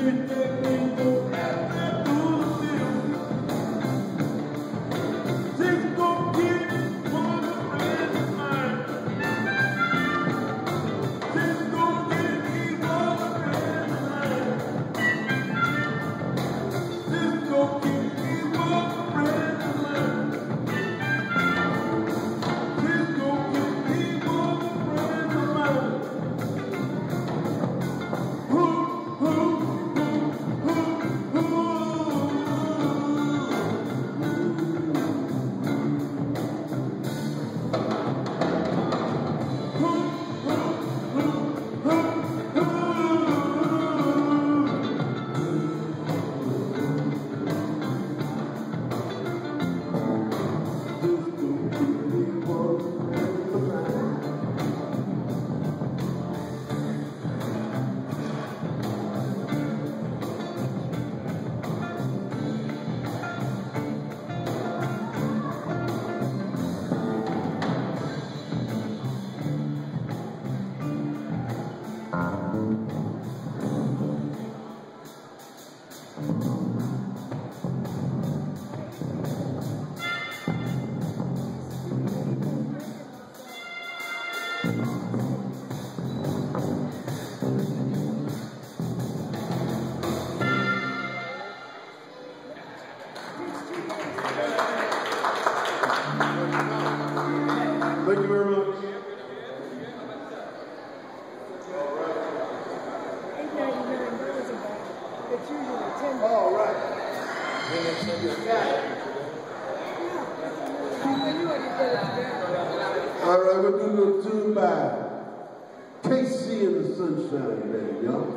Thank you very much. All right. All right, we're going to do a tune by Casey and the Sunshine Band, y'all.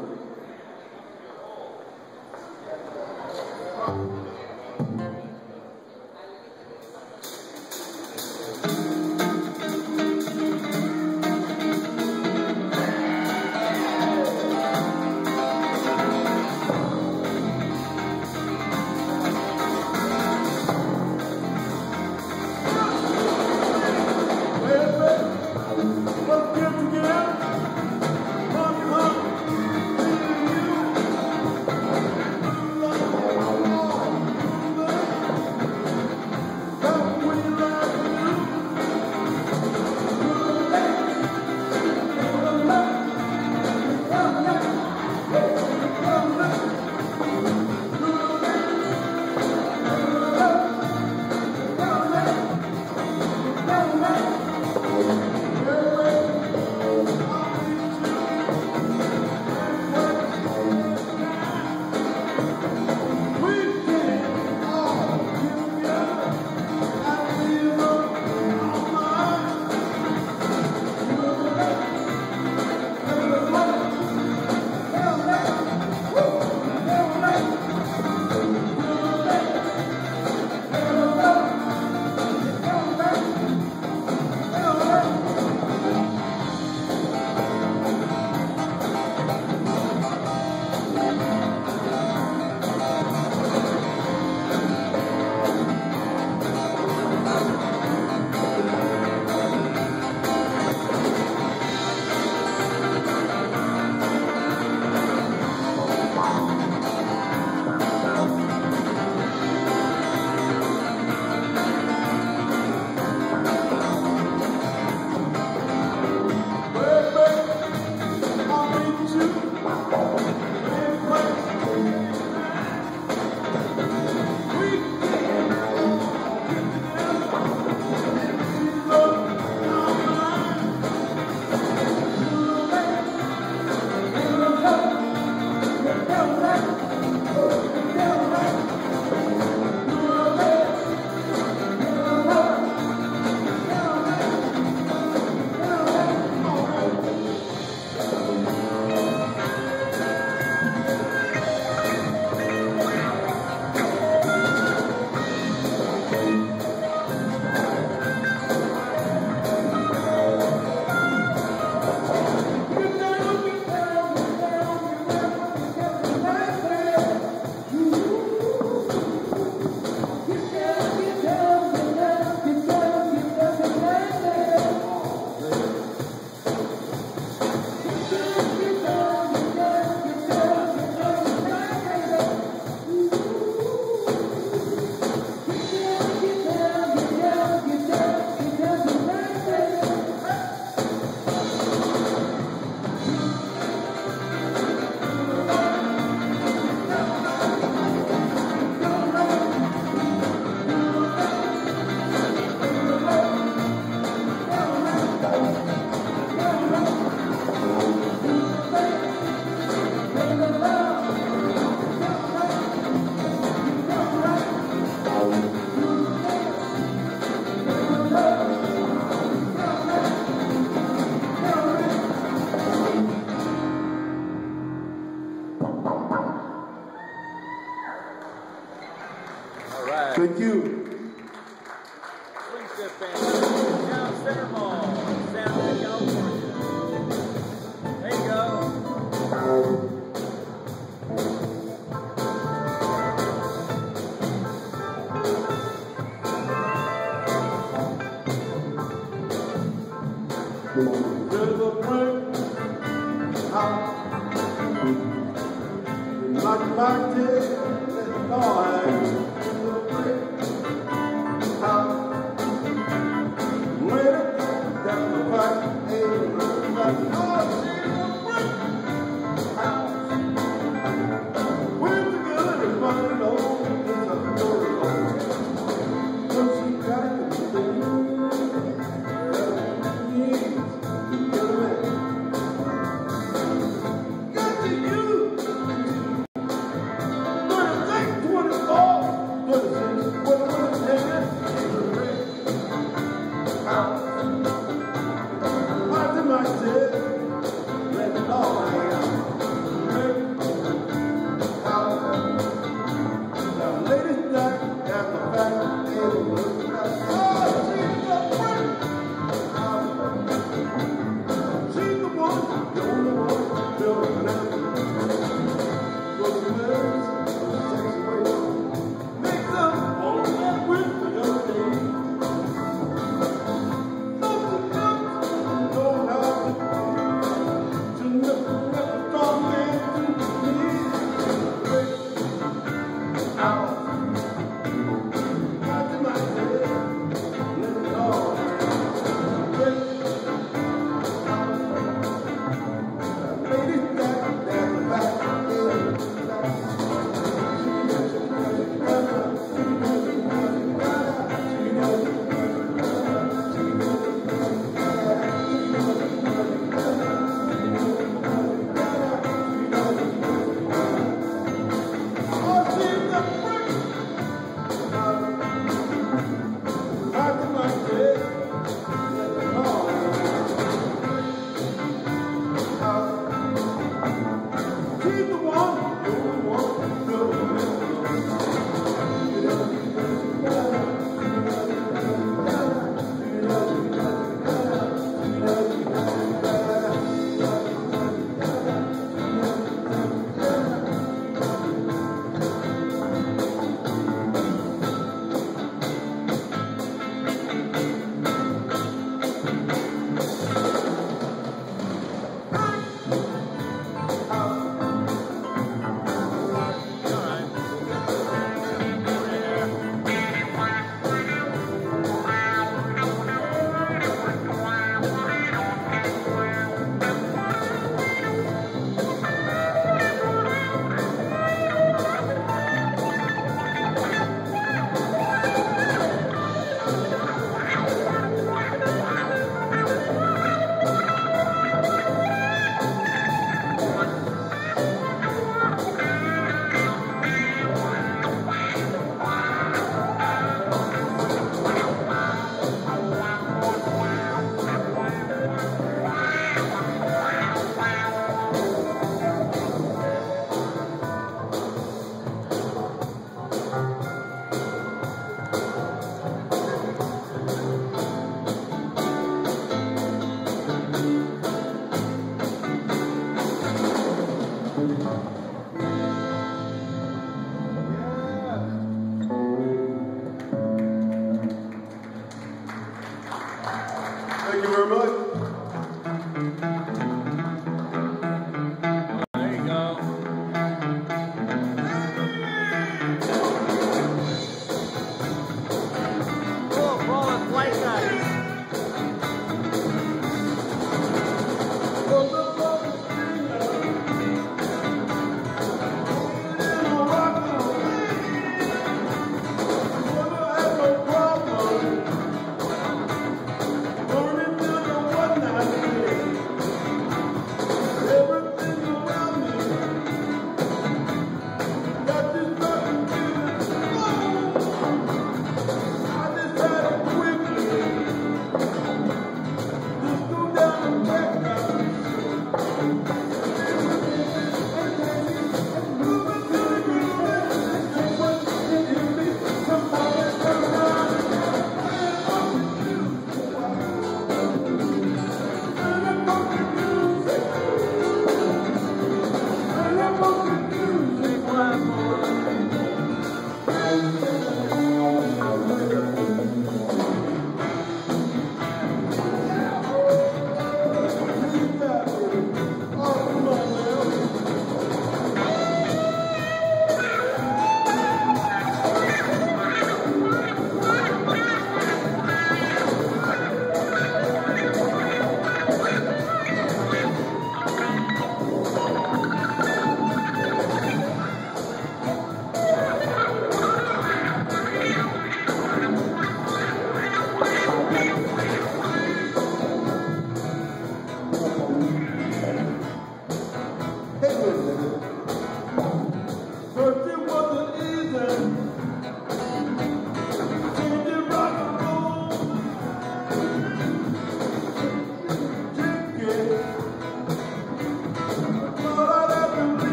Thank you.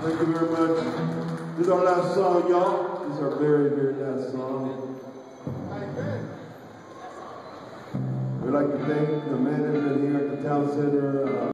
Thank you very much. This is our last song, y'all. This is our very, very last song. We'd like to thank the management here at the Town Center.